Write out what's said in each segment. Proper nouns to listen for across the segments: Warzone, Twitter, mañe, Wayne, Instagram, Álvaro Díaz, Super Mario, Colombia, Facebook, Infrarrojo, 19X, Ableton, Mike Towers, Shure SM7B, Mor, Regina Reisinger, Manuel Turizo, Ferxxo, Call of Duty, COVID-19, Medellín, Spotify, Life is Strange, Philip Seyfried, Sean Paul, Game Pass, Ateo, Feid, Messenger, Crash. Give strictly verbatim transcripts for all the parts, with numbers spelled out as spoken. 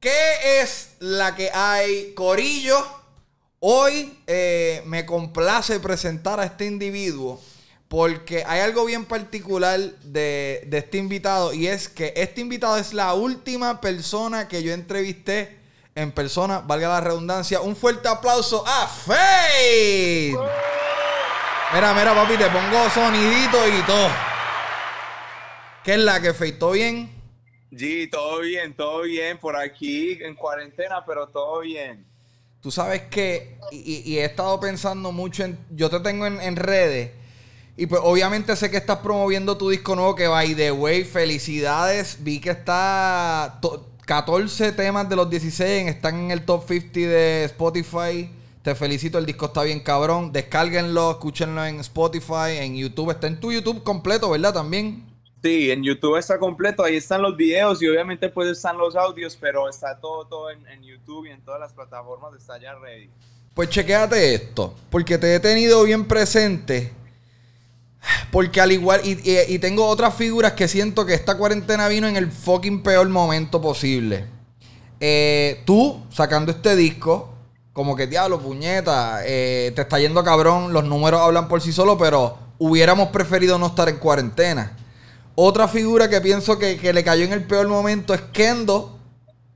¿Qué es la que hay, corillo? Hoy eh, me complace presentar a este individuo porque hay algo bien particular de, de este invitado, y es que este invitado es la última persona que yo entrevisté en persona, valga la redundancia. Un fuerte aplauso a Feid. Mira, mira, papi, te pongo sonidito y todo. ¿Qué es la que, Feid? ¿Todo bien? Sí, todo bien, todo bien, por aquí en cuarentena, pero todo bien. Tú sabes que, y, y he estado pensando mucho en, yo te tengo en, en redes, y pues obviamente sé que estás promoviendo tu disco nuevo, que by the way, felicidades, vi que está catorce temas de los dieciséis, están en el top cincuenta de Spotify, te felicito, el disco está bien cabrón, descárguenlo, escúchenlo en Spotify, en YouTube, está en tu YouTube completo, ¿verdad? También. Sí, en YouTube está completo, ahí están los videos y obviamente pues están los audios, pero está todo, todo en, en YouTube y en todas las plataformas está ya ready. Pues chequéate esto, porque te he tenido bien presente, porque al igual, y, y, y tengo otras figuras que siento que esta cuarentena vino en el fucking peor momento posible. Eh, tú, sacando este disco, como que diablo, puñeta, eh, te está yendo cabrón, los números hablan por sí solos, pero hubiéramos preferido no estar en cuarentena. Otra figura que pienso que, que le cayó en el peor momento es Kendo,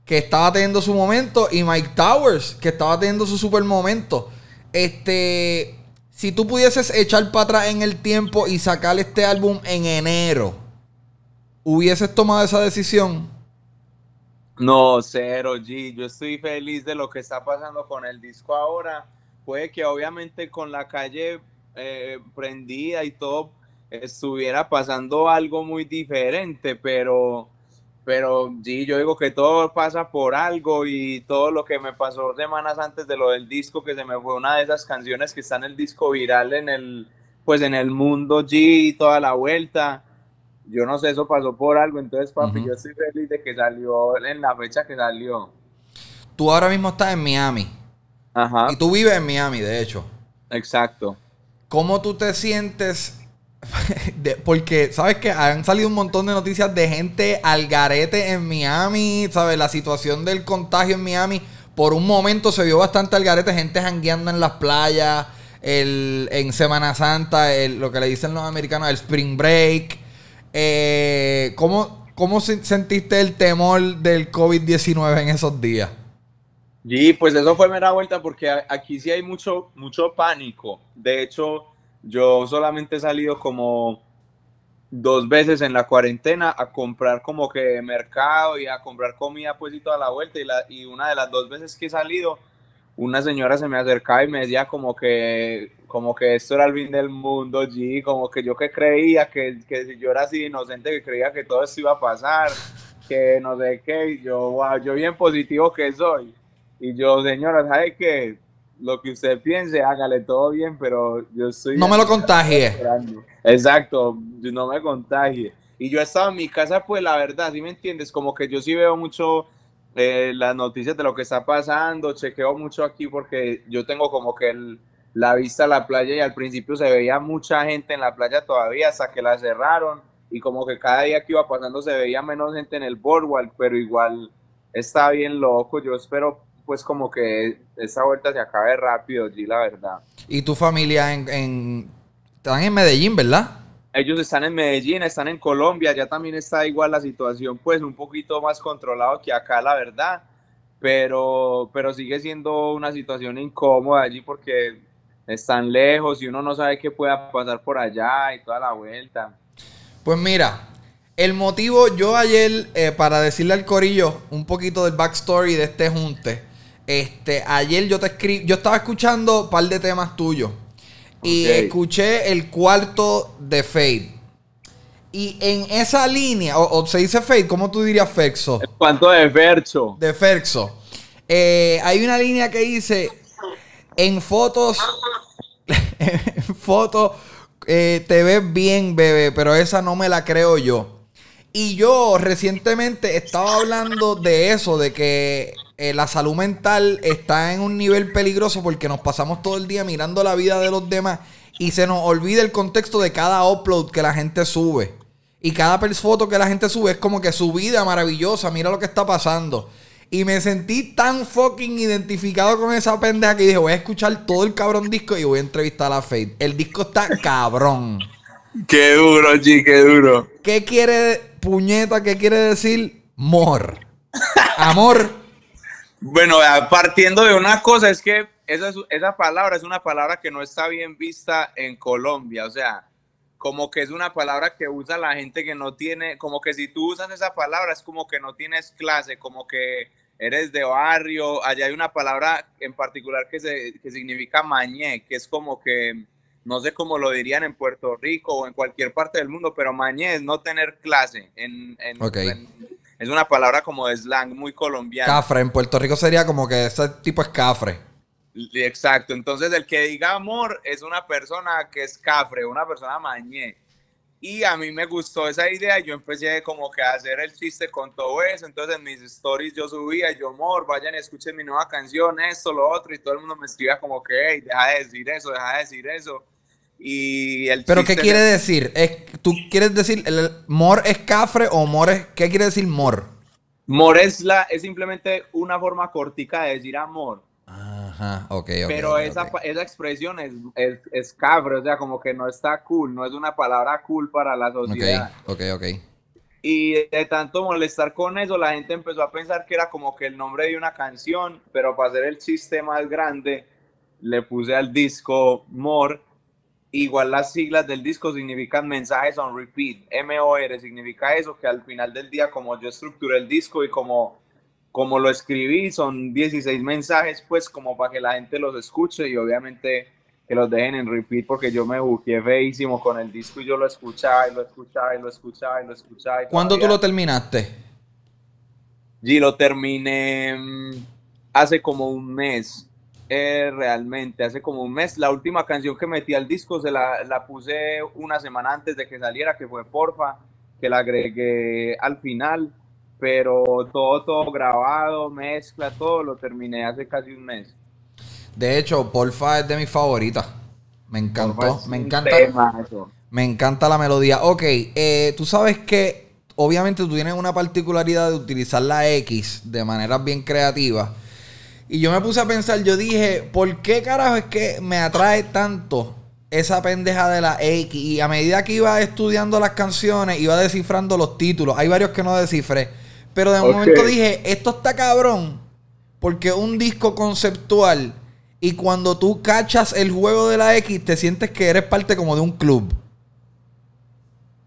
que estaba teniendo su momento, y Mike Towers, que estaba teniendo su super momento. Este, si tú pudieses echar para atrás en el tiempo y sacar este álbum en enero, ¿hubieses tomado esa decisión? No, cero, G. Yo estoy feliz de lo que está pasando con el disco ahora. Puede que obviamente con la calle eh, prendida y todo estuviera pasando algo muy diferente, pero pero sí, yo digo que todo pasa por algo, y todo lo que me pasó semanas antes de lo del disco, que se me fue una de esas canciones que está en el disco viral en el pues en el mundo, G, y toda la vuelta, yo no sé, eso pasó por algo. Entonces, papi, uh-huh. yo estoy feliz de que salió en la fecha que salió. Tú ahora mismo estás en Miami. Ajá. Y tú vives en Miami, de hecho. Exacto. ¿Cómo tú te sientes? De, porque, ¿sabes qué? Han salido un montón de noticias de gente al garete en Miami, ¿sabes? La situación del contagio en Miami, por un momento se vio bastante al garete, gente jangueando en las playas, el, en Semana Santa, el, lo que le dicen los americanos, el Spring Break. Eh, ¿cómo, ¿Cómo sentiste el temor del COVID diecinueve en esos días? Sí, pues eso fue mera vuelta, porque aquí sí hay mucho, mucho pánico. De hecho, yo solamente he salido como dos veces en la cuarentena a comprar como que mercado y a comprar comida pues y toda la vuelta, y, la, y una de las dos veces que he salido, una señora se me acercaba y me decía como que, como que esto era el fin del mundo, G, como que yo que creía, que, que si yo era así inocente, que creía que todo esto iba a pasar, que no sé qué, y yo, wow, yo bien positivo que soy, y yo, señora, ¿sabe qué? Lo que usted piense, hágale, todo bien, pero yo soy... No me lo contagie. Exacto, no me contagie. Y yo he estado en mi casa, pues la verdad, ¿sí me entiendes? Como que yo sí veo mucho eh, las noticias de lo que está pasando, chequeo mucho aquí porque yo tengo como que el, la vista a la playa, y al principio se veía mucha gente en la playa todavía hasta que la cerraron, y como que cada día que iba pasando se veía menos gente en el boardwalk, pero igual está bien loco. Yo espero pues como que esa vuelta se acabe rápido, G, la verdad. ¿Y tu familia en, en están en Medellín, verdad? Ellos están en Medellín, están en Colombia, ya también está igual la situación, pues un poquito más controlado que acá, la verdad, pero, pero sigue siendo una situación incómoda allí porque están lejos y uno no sabe qué pueda pasar por allá y toda la vuelta. Pues mira, el motivo, yo ayer, eh, para decirle al corillo un poquito del backstory de este junte, Este, ayer yo te escribí, yo estaba escuchando un par de temas tuyos, okay, y escuché el cuarto de Feid. Y en esa línea, o, o se dice Feid, ¿cómo tú dirías Ferxxo? El cuarto de Ferxxo. De Ferxxo. Eh, hay una línea que dice, en fotos, en fotos eh, te ves bien, bebé, pero esa no me la creo yo. Y yo recientemente estaba hablando de eso, de que eh, la salud mental está en un nivel peligroso porque nos pasamos todo el día mirando la vida de los demás y se nos olvida el contexto de cada upload que la gente sube. Y cada foto que la gente sube es como que su vida maravillosa, mira lo que está pasando. Y me sentí tan fucking identificado con esa pendeja que dije, voy a escuchar todo el cabrón disco y voy a entrevistar a Feid. El disco está cabrón. Qué duro, G, qué duro. ¿Qué quiere, puñeta, qué quiere decir Mor? Amor. Bueno, partiendo de una cosa, es que esa, esa palabra es una palabra que no está bien vista en Colombia. O sea, como que es una palabra que usa la gente que no tiene, como que si tú usas esa palabra es como que no tienes clase, como que eres de barrio. Allá hay una palabra en particular que, se, que significa mañé, que es como que, no sé cómo lo dirían en Puerto Rico o en cualquier parte del mundo, pero mañé es no tener clase. En, en, okay. en, es una palabra como de slang muy colombiana. Cafre, en Puerto Rico sería como que ese tipo es cafre. Exacto, entonces el que diga amor es una persona que es cafre, una persona mañé. Y a mí me gustó esa idea, yo empecé como que a hacer el chiste con todo eso, entonces en mis stories yo subía, yo amor, vayan y escuchen mi nueva canción, esto, lo otro, y todo el mundo me escribía como que, hey, deja de decir eso, deja de decir eso. Y el ¿Pero qué quiere decir? ¿Es, ¿Tú quieres decir el, Mor es cafre o Mor es, qué quiere decir Mor? Mor es, la, es simplemente una forma cortica de decir amor. Ajá, ok, ok. Pero okay, esa, okay. esa expresión es, es, es cafre, o sea, como que no está cool, no es una palabra cool para la sociedad. Ok, ok, ok. Y de tanto molestar con eso, la gente empezó a pensar que era como que el nombre de una canción, pero para hacer el chiste más grande, le puse al disco Mor. Igual las siglas del disco significan mensajes on repeat, M O R, significa eso, que al final del día, como yo estructuré el disco y como, como lo escribí, son dieciséis mensajes, pues como para que la gente los escuche y obviamente que los dejen en repeat, porque yo me buqueé feísimo con el disco y yo lo escuchaba y lo escuchaba y lo escuchaba y lo escuchaba. Y ¿cuándo todavía... tú lo terminaste? Sí, lo terminé hace como un mes. Eh, realmente hace como un mes. La última canción que metí al disco se la, la puse una semana antes de que saliera, que fue Porfa, que la agregué al final, pero todo, todo grabado, mezcla, todo lo terminé hace casi un mes. De hecho, Porfa es de mis favoritas. Me encantó, me encanta, me encanta la melodía. Ok, eh, tú sabes que obviamente tú tienes una particularidad de utilizar la X de maneras bien creativas. Y yo me puse a pensar, yo dije, ¿por qué carajo es que me atrae tanto esa pendeja de la X? Y a medida que iba estudiando las canciones, iba descifrando los títulos. Hay varios que no descifré. Pero de okay. momento dije, esto está cabrón, porque es un disco conceptual. Y cuando tú cachas el juego de la X, te sientes que eres parte como de un club.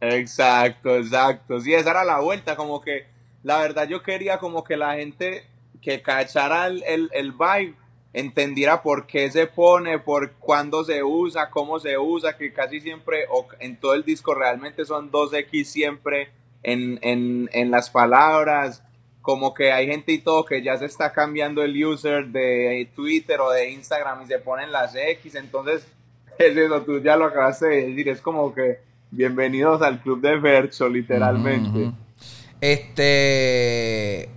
Exacto, exacto. Sí, esa era la vuelta. Como que, la verdad, yo quería como que la gente... que cachara el, el, el vibe, entendiera por qué se pone, por cuándo se usa, cómo se usa, que casi siempre, o en todo el disco realmente son dos equis siempre en, en, en las palabras, como que hay gente y todo que ya se está cambiando el user de Twitter o de Instagram y se ponen las X, entonces es eso, tú ya lo acabaste de decir, es como que bienvenidos al club de Ferxxo, literalmente. Mm-hmm. Este...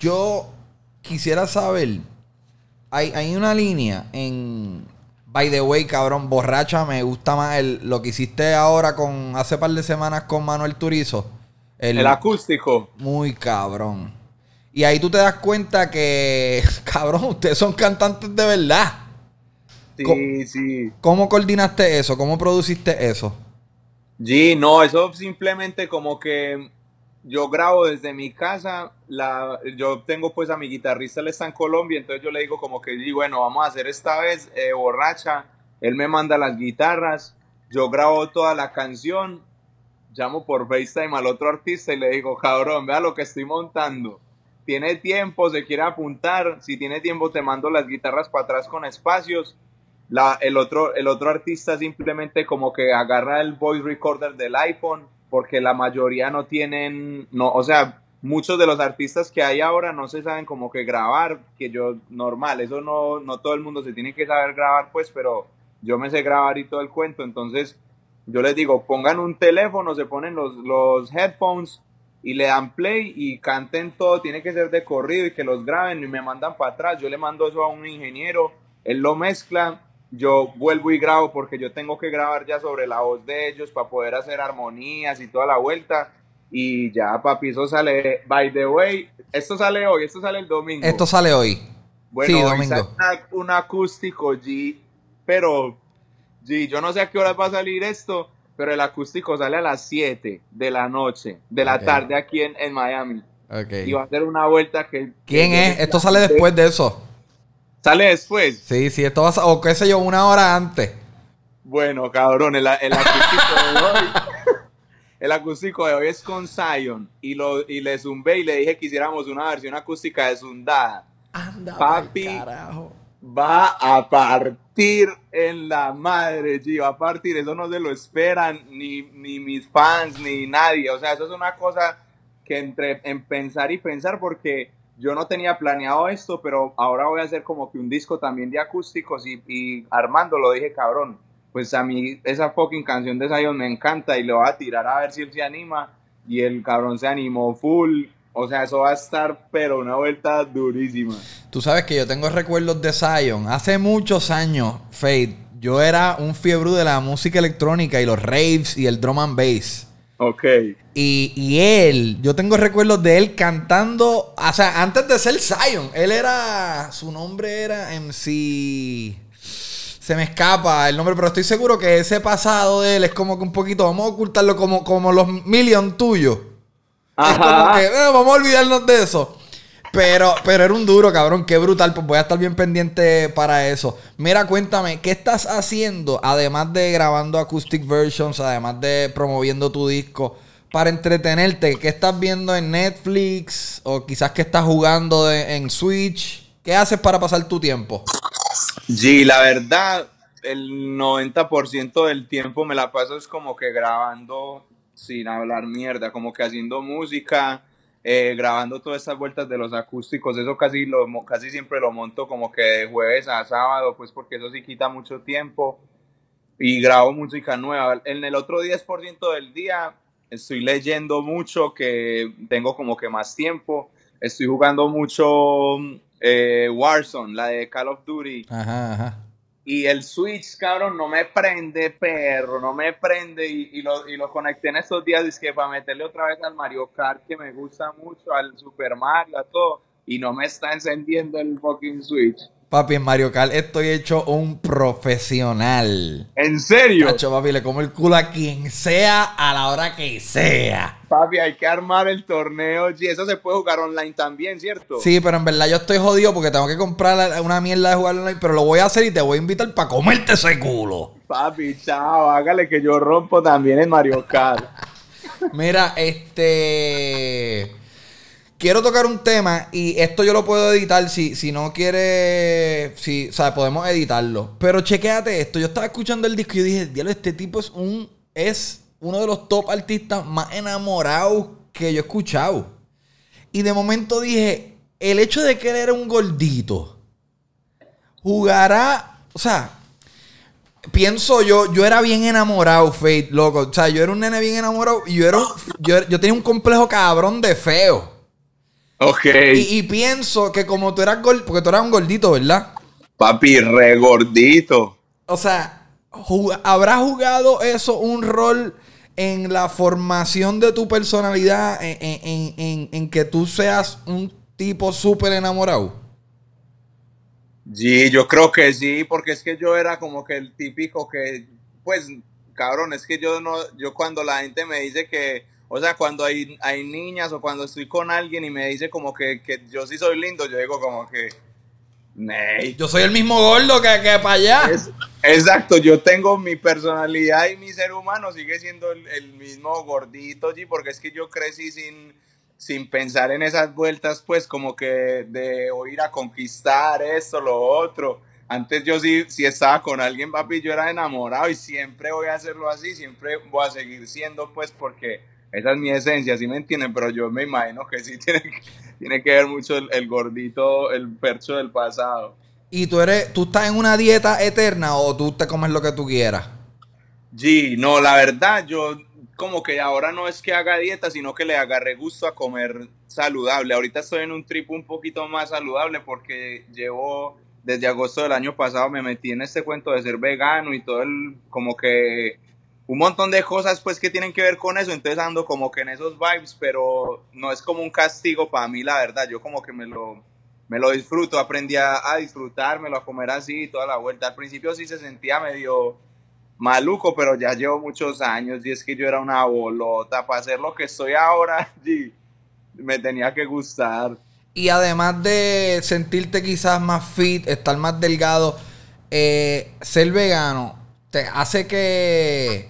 Yo... Quisiera saber, hay, hay una línea en, by the way, cabrón, borracha, me gusta más el, lo que hiciste ahora con, hace par de semanas con Manuel Turizo. El, el acústico. Muy cabrón. Y ahí tú te das cuenta que, cabrón, ustedes son cantantes de verdad. Sí, ¿Cómo, sí. ¿Cómo coordinaste eso? ¿Cómo produciste eso? Sí, no, eso simplemente como que... Yo grabo desde mi casa, la, yo tengo pues a mi guitarrista, él está en Colombia, entonces yo le digo como que, y bueno, vamos a hacer esta vez eh, borracha, él me manda las guitarras, yo grabo toda la canción, llamo por FaceTime al otro artista y le digo, cabrón, vea lo que estoy montando, tiene tiempo, se quiere apuntar, si tiene tiempo te mando las guitarras para atrás con espacios. La, el, otro, el otro artista simplemente como que agarra el voice recorder del iPhone, porque la mayoría no tienen, no, o sea, muchos de los artistas que hay ahora no se saben como que grabar, que yo, normal, eso no, no todo el mundo se tiene que saber grabar, pues, pero yo me sé grabar y todo el cuento, entonces yo les digo, pongan un teléfono, se ponen los, los headphones y le dan play y canten todo, tiene que ser de corrido y que los graben y me mandan para atrás, yo le mando eso a un ingeniero, él lo mezcla, yo vuelvo y grabo porque yo tengo que grabar ya sobre la voz de ellos para poder hacer armonías y toda la vuelta Y ya, papi, eso sale, by the way, esto sale hoy, esto sale el domingo. Esto sale hoy. Bueno, sí, domingo. Un acústico G, pero G, yo no sé a qué hora va a salir esto, pero el acústico sale a las siete de la noche, de la okay. tarde aquí en, en Miami. Okay. Y va a hacer una vuelta que... ¿Quién que es? ¿Esto sale después de eso? ¿Sale después? Sí, sí, esto va a... o qué sé yo, una hora antes. Bueno, cabrón, el, el acústico de hoy... El acústico de hoy es con Zion y, lo, y le zumbé y le dije que hiciéramos una versión acústica desundada. Anda, papi, carajo. Va a partir en la madre, G, va a partir. Eso no se lo esperan ni, ni mis fans ni nadie. O sea, eso es una cosa que entre en pensar y pensar, porque yo no tenía planeado esto, pero ahora voy a hacer como que un disco también de acústicos y, y Armando lo dije, cabrón. Pues a mí esa fucking canción de Zion me encanta y le voy a tirar a ver si él se anima. Y el cabrón se animó full. O sea, eso va a estar, pero una vuelta durísima. Tú sabes que yo tengo recuerdos de Zion. Hace muchos años, Feid, yo era un fiebre de la música electrónica y los raves y el drum and bass. Ok. Y, y él, yo tengo recuerdos de él cantando. O sea, antes de ser Zion, él era, su nombre era M C... Se me escapa el nombre, pero estoy seguro que ese pasado de él es como que un poquito... Vamos a ocultarlo como, como los Million tuyos. Ajá. Es como que, eh, vamos a olvidarnos de eso. Pero, pero era un duro, cabrón. Qué brutal. Pues voy a estar bien pendiente para eso. Mira, cuéntame, ¿qué estás haciendo? Además de grabando acoustic versions, además de promoviendo tu disco. Para entretenerte, ¿qué estás viendo en Netflix? O quizás ¿qué estás jugando de, en Switch? ¿Qué haces para pasar tu tiempo? Sí, la verdad, el noventa por ciento del tiempo me la paso es como que grabando sin hablar mierda, como que haciendo música, eh, grabando todas estas vueltas de los acústicos. Eso casi, lo, casi siempre lo monto como que de jueves a sábado, pues porque eso sí quita mucho tiempo, y grabo música nueva. En el otro diez por ciento del día estoy leyendo mucho, que tengo como que más tiempo, estoy jugando mucho... Eh, Warzone, la de Call of Duty. Ajá, ajá. Y el Switch, cabrón, no me prende, perro, no me prende. Y, y, lo, y lo conecté en estos días, es que para meterle otra vez al Mario Kart, que me gusta mucho, al Super Mario, a todo. Y no me está encendiendo el fucking Switch. Papi, en Mario Kart estoy hecho un profesional. ¿En serio? Cacho, papi, le como el culo a quien sea, a la hora que sea. Papi, hay que armar el torneo. Y eso se puede jugar online también, ¿cierto? Sí, pero en verdad yo estoy jodido porque tengo que comprar una mierda de jugar online. Pero lo voy a hacer y te voy a invitar para comerte ese culo. Papi, chao, hágale que yo rompo también en Mario Kart. Mira, este... quiero tocar un tema, y esto yo lo puedo editar si, si no quiere, si, o sea, podemos editarlo. Pero chequéate esto. Yo estaba escuchando el disco y yo dije, diablo, este tipo es un es uno de los top artistas más enamorados que yo he escuchado. Y de momento dije, el hecho de que él era un gordito, jugará, o sea... Pienso yo, yo era bien enamorado, Feid, loco. O sea, yo era un nene bien enamorado y yo, era, yo, yo tenía un complejo cabrón de feo. Okay. Y, y pienso que como tú eras gordito, porque tú eras un gordito, ¿verdad? Papi, re gordito. O sea, jug ¿habrá jugado eso un rol en la formación de tu personalidad? En, en, en, en que tú seas un tipo súper enamorado. Sí, yo creo que sí, porque es que yo era como que el típico que, pues, cabrón, es que yo no, yo cuando la gente me dice que... O sea, cuando hay, hay niñas o cuando estoy con alguien y me dice como que, que yo sí soy lindo, yo digo como que... Ney. Yo soy el mismo gordo que, que para allá. Es, exacto, yo tengo mi personalidad y mi ser humano sigue siendo el, el mismo gordito, G, porque es que yo crecí sin, sin pensar en esas vueltas, pues como que de o ir a conquistar esto, lo otro. Antes yo sí, sí estaba con alguien, papi, yo era enamorado y siempre voy a hacerlo así, siempre voy a seguir siendo, pues, porque... Esa es mi esencia, ¿sí me entienden? Pero yo me imagino que sí tiene, tiene que ver mucho el, el gordito, el percho del pasado. ¿Y tú eres, tú estás en una dieta eterna o tú te comes lo que tú quieras? Sí, no, la verdad, yo como que ahora no es que haga dieta, sino que le agarré gusto a comer saludable. Ahorita estoy en un trip un poquito más saludable porque llevo, desde agosto del año pasado me metí en este cuento de ser vegano y todo el, como que... un montón de cosas pues que tienen que ver con eso, entonces ando como que en esos vibes, pero no es como un castigo para mí, la verdad, yo como que me lo, me lo disfruto, aprendí a, a disfrutármelo, a comer así, toda la vuelta. Al principio sí se sentía medio maluco, pero ya llevo muchos años y es que yo era una bolota, para hacer lo que soy ahora, y me tenía que gustar. Y además de sentirte quizás más fit, estar más delgado, eh, ser vegano te hace que,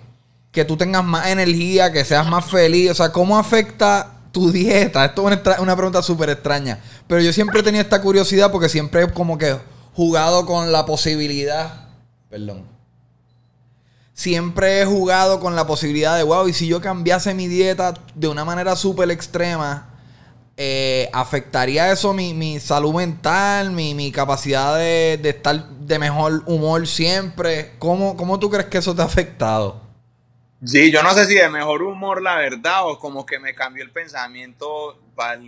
que tú tengas más energía, que seas más feliz. O sea, ¿cómo afecta tu dieta? Esto es una, una pregunta súper extraña. Pero yo siempre tenía esta curiosidad porque siempre he como que jugado con la posibilidad... Perdón. Siempre he jugado con la posibilidad de, wow, y si yo cambiase mi dieta de una manera súper extrema... Eh, afectaría eso mi, mi salud mental, mi, mi capacidad de, de estar de mejor humor siempre. ¿Cómo, ¿Cómo tú crees que eso te ha afectado? Sí, yo no sé si de mejor humor, la verdad, o como que me cambió el pensamiento para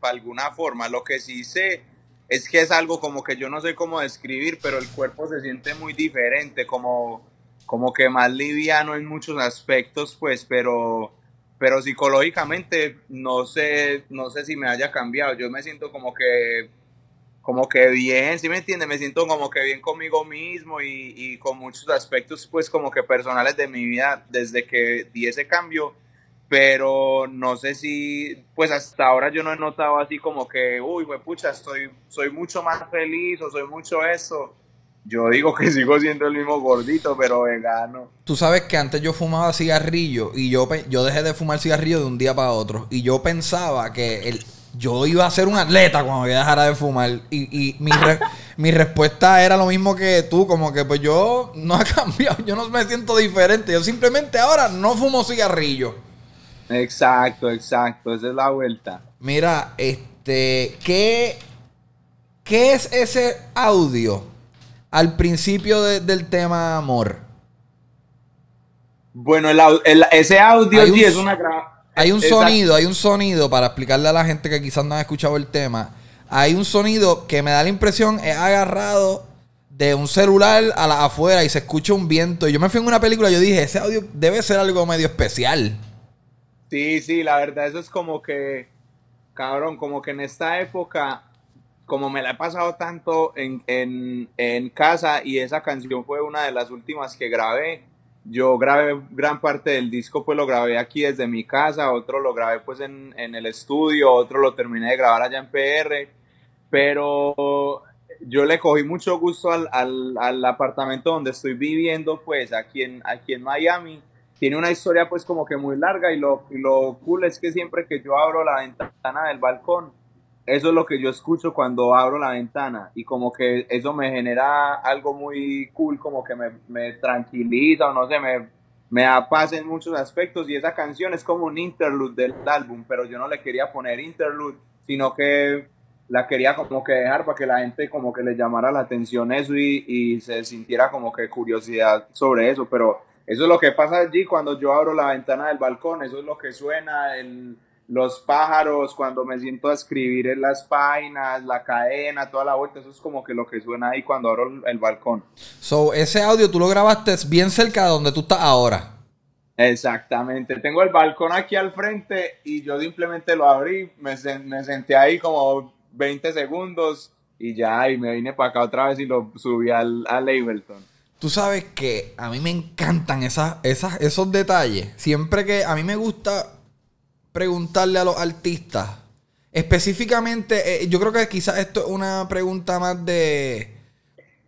pa alguna forma. Lo que sí sé es que es algo como que yo no sé cómo describir, pero el cuerpo se siente muy diferente, como, como que más liviano en muchos aspectos, pues, pero... Pero psicológicamente no sé, no sé si me haya cambiado. Yo me siento como que, como que bien, ¿sí me entiendes? Me siento como que bien conmigo mismo y, y con muchos aspectos pues como que personales de mi vida desde que di ese cambio. Pero no sé si, pues hasta ahora yo no he notado así como que, uy, pues pucha, estoy, soy mucho más feliz o soy mucho eso. Yo digo que sigo siendo el mismo gordito, pero vegano. Tú sabes que antes yo fumaba cigarrillo y yo, yo dejé de fumar cigarrillo de un día para otro. Y yo pensaba que el, yo iba a ser un atleta cuando yo dejara de fumar. Y, y mi, re, mi respuesta era lo mismo que tú, como que pues yo no he cambiado, yo no me siento diferente. Yo simplemente ahora no fumo cigarrillo. Exacto, exacto, esa es la vuelta. Mira, este, ¿qué, qué es ese audio? Al principio de, del tema amor. Bueno, el, el, ese audio sí es una... Hay un exacto. sonido, hay un sonido, para explicarle a la gente que quizás no ha escuchado el tema, hay un sonido que me da la impresión es agarrado de un celular a la afuera y se escucha un viento. Y yo me fui en una película y yo dije, ese audio debe ser algo medio especial. Sí, sí, la verdad, eso es como que... Cabrón, como que en esta época... Como me la he pasado tanto en, en, en casa y esa canción fue una de las últimas que grabé. Yo grabé gran parte del disco, pues lo grabé aquí desde mi casa, otro lo grabé pues en, en el estudio, otro lo terminé de grabar allá en P R, pero yo le cogí mucho gusto al, al, al apartamento donde estoy viviendo, pues aquí en, aquí en Miami. Tiene una historia pues como que muy larga y lo, y lo cool es que siempre que yo abro la ventana del balcón, eso es lo que yo escucho cuando abro la ventana y como que eso me genera algo muy cool, como que me, me tranquiliza o no sé, me, me da paz en muchos aspectos y esa canción es como un interlude del álbum, pero yo no le quería poner interlude, sino que la quería como que dejar para que la gente como que le llamara la atención eso y, y se sintiera como que curiosidad sobre eso, pero eso es lo que pasa allí cuando yo abro la ventana del balcón, eso es lo que suena, el... Los pájaros, cuando me siento a escribir en las páginas, la cadena, toda la vuelta, eso es como que lo que suena ahí cuando abro el balcón. So, ese audio tú lo grabaste bien cerca de donde tú estás ahora. Exactamente, tengo el balcón aquí al frente y yo simplemente lo abrí, me, me senté ahí como veinte segundos y ya, y me vine para acá otra vez y lo subí al, al Ableton. Tú sabes que a mí me encantan esas, esas, esos detalles, siempre que a mí me gusta... preguntarle a los artistas específicamente, eh, yo creo que quizás esto es una pregunta más de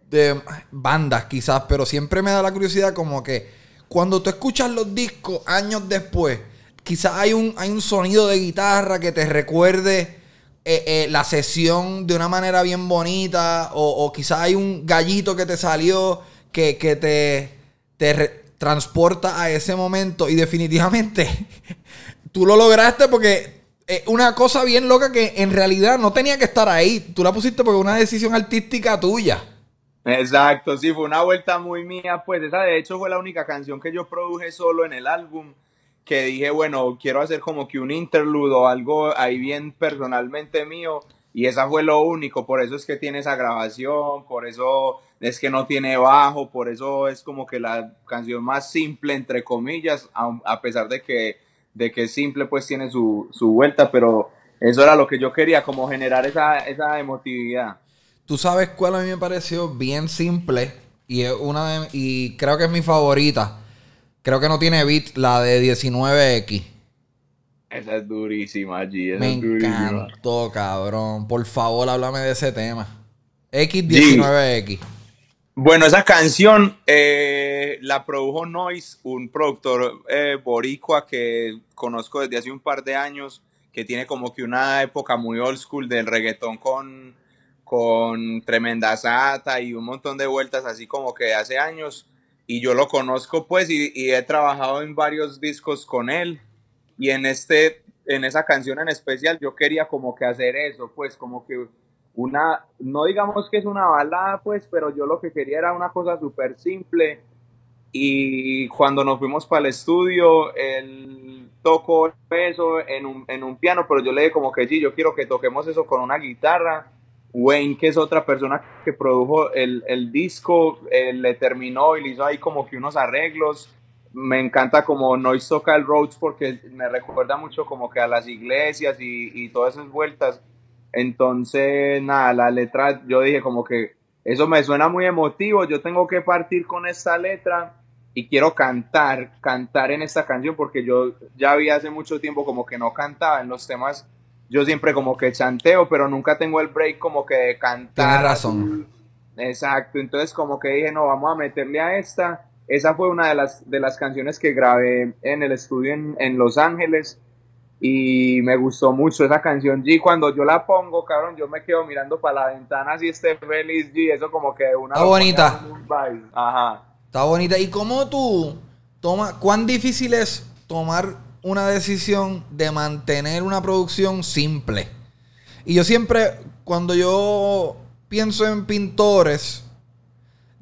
de bandas quizás, pero siempre me da la curiosidad como que cuando tú escuchas los discos años después, quizás hay un, hay un sonido de guitarra que te recuerde eh, eh, la sesión de una manera bien bonita o, o quizás hay un gallito que te salió que, que te, te transporta a ese momento y definitivamente... Tú lo lograste porque es una cosa bien loca que en realidad no tenía que estar ahí. Tú la pusiste porque es una decisión artística tuya. Exacto, sí, fue una vuelta muy mía. Pues esa de hecho fue la única canción que yo produje solo en el álbum. Que dije, bueno, quiero hacer como que un interlude o algo ahí bien personalmente mío. Y esa fue lo único, por eso es que tiene esa grabación, por eso es que no tiene bajo, por eso es como que la canción más simple, entre comillas, a, a pesar de que, de que simple, pues tiene su, su vuelta, pero eso era lo que yo quería, como generar esa, esa emotividad. Tú sabes cuál a mí me pareció bien simple y, es una de, y creo que es mi favorita, creo que no tiene beat, la de diecinueve equis. Esa es durísima, G. Esa me es durísima. Encantó, cabrón. Por favor, háblame de ese tema. equis diecinueve equis. Bueno, esa canción eh, la produjo Noiz, un productor eh, boricua que conozco desde hace un par de años, que tiene como que una época muy old school del reggaetón con, con tremenda sata y un montón de vueltas así como que hace años. Y yo lo conozco, pues, y, y he trabajado en varios discos con él. Y en, este, en esa canción en especial yo quería como que hacer eso, pues como que una, no digamos que es una balada, pues, pero yo lo que quería era una cosa súper simple. Y cuando nos fuimos para el estudio, él tocó eso en un, en un piano, pero yo le dije como que sí, yo quiero que toquemos eso con una guitarra. Wayne, que es otra persona que produjo el, el disco, él le terminó y le hizo ahí como que unos arreglos. Me encanta como Noiz toca el Rhodes porque me recuerda mucho como que a las iglesias y, y todas esas vueltas. Entonces, nada, la letra, yo dije como que eso me suena muy emotivo, yo tengo que partir con esta letra y quiero cantar, cantar en esta canción porque yo ya había hace mucho tiempo como que no cantaba en los temas. Yo siempre como que chanteo, pero nunca tengo el break como que de cantar. Tienes razón. Exacto, entonces como que dije, no, vamos a meterle a esta. Esa fue una de las, de las canciones que grabé en el estudio en, en Los Ángeles y me gustó mucho esa canción, G. Cuando yo la pongo, cabrón, yo me quedo mirando para la ventana así esté feliz, G. Eso como que una... Está bonita. Ajá. Está bonita. ¿Y cómo tú tomas... ¿Cuán difícil es tomar una decisión de mantener una producción simple? Y yo siempre, cuando yo pienso en pintores...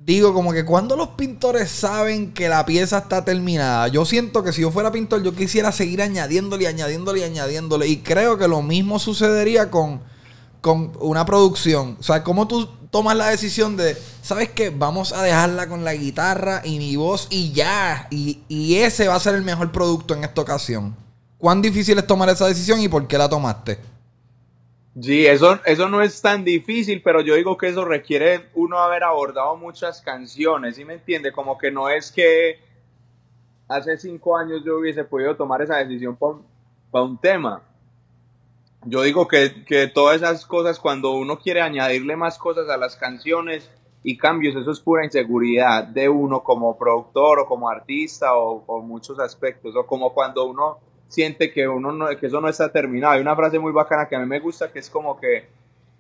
Digo, como que cuando los pintores saben que la pieza está terminada, yo siento que si yo fuera pintor, yo quisiera seguir añadiéndole, añadiéndole, añadiéndole. Y creo que lo mismo sucedería con, con una producción. O sea, ¿cómo tú tomas la decisión de, sabes qué? Vamos a dejarla con la guitarra y mi voz y ya. Y, y ese va a ser el mejor producto en esta ocasión. ¿Cuán difícil es tomar esa decisión y por qué la tomaste? Sí, eso, eso no es tan difícil, pero yo digo que eso requiere uno haber abordado muchas canciones, ¿sí me entiende? Como que no es que hace cinco años yo hubiese podido tomar esa decisión para un, pa un tema. Yo digo que, que todas esas cosas, cuando uno quiere añadirle más cosas a las canciones y cambios, eso es pura inseguridad de uno como productor o como artista o, o muchos aspectos, o como cuando uno... siente que uno no, que eso no está terminado. Hay una frase muy bacana que a mí me gusta, que es como que,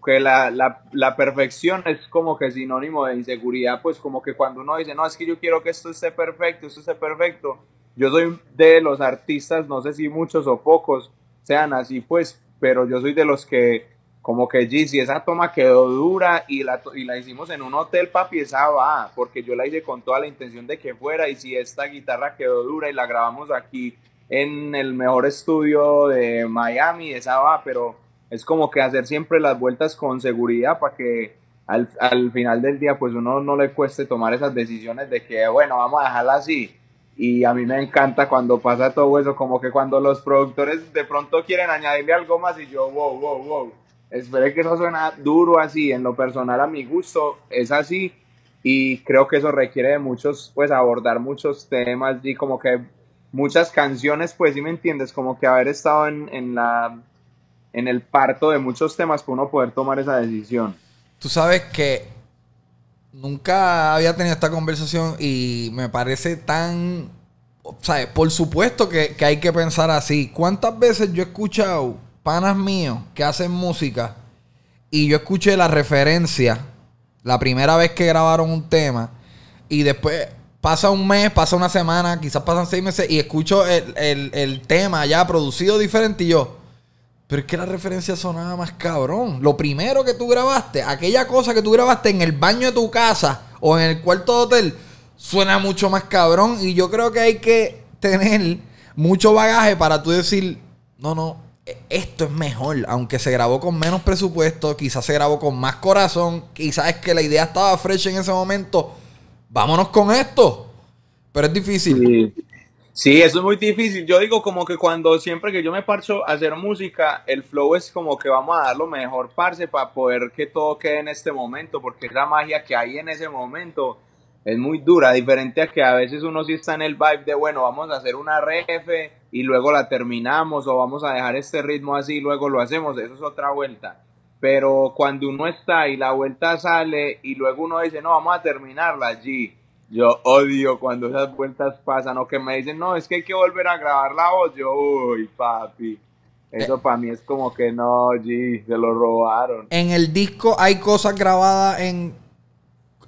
que la, la, la perfección es como que sinónimo de inseguridad, pues como que cuando uno dice, no, es que yo quiero que esto esté perfecto, esto esté perfecto. Yo soy de los artistas, no sé si muchos o pocos sean así, pues, pero yo soy de los que, como que, G, si esa toma quedó dura y la, y la hicimos en un hotel, papi, esa va, porque yo la hice con toda la intención de que fuera, y si esta guitarra quedó dura y la grabamos aquí, en el mejor estudio de Miami, esa va, pero es como que hacer siempre las vueltas con seguridad para que al, al final del día pues uno no le cueste tomar esas decisiones de que bueno, vamos a dejarla así. Y a mí me encanta cuando pasa todo eso, como que cuando los productores de pronto quieren añadirle algo más y yo wow, wow, wow, esperé que eso suena duro así. En lo personal, a mi gusto es así y creo que eso requiere de muchos, pues abordar muchos temas y como que muchas canciones, pues, ¿sí me entiendes? Como que haber estado en, en, la, en el parto de muchos temas para uno poder tomar esa decisión. Tú sabes que nunca había tenido esta conversación y me parece tan... ¿Sabes? Por supuesto que, que hay que pensar así. ¿Cuántas veces yo he escuchado panas míos que hacen música y yo escuché la referencia la primera vez que grabaron un tema y después... Pasa un mes, pasa una semana, quizás pasan seis meses y escucho el, el, el tema ya producido diferente y yo, pero es que la referencia sonaba más cabrón. Lo primero que tú grabaste, aquella cosa que tú grabaste en el baño de tu casa o en el cuarto de hotel, suena mucho más cabrón y yo creo que hay que tener mucho bagaje para tú decir, no, no, esto es mejor, aunque se grabó con menos presupuesto, quizás se grabó con más corazón, quizás es que la idea estaba fresh en ese momento, vámonos con esto, pero es difícil. Sí. Sí, eso es muy difícil. Yo digo como que cuando siempre que yo me parcho a hacer música, el flow es como que vamos a dar lo mejor, parce, para poder que todo quede en este momento, porque la magia que hay en ese momento es muy dura, diferente a que a veces uno sí está en el vibe de, bueno, vamos a hacer una ref y luego la terminamos, o vamos a dejar este ritmo así y luego lo hacemos, eso es otra vuelta. Pero cuando uno está y la vuelta sale y luego uno dice, no, vamos a terminarla allí. Yo odio cuando esas vueltas pasan o que me dicen, no, es que hay que volver a grabar la voz. Yo, uy, papi, eso eh, para mí es como que no, G, se lo robaron. En el disco hay cosas grabadas en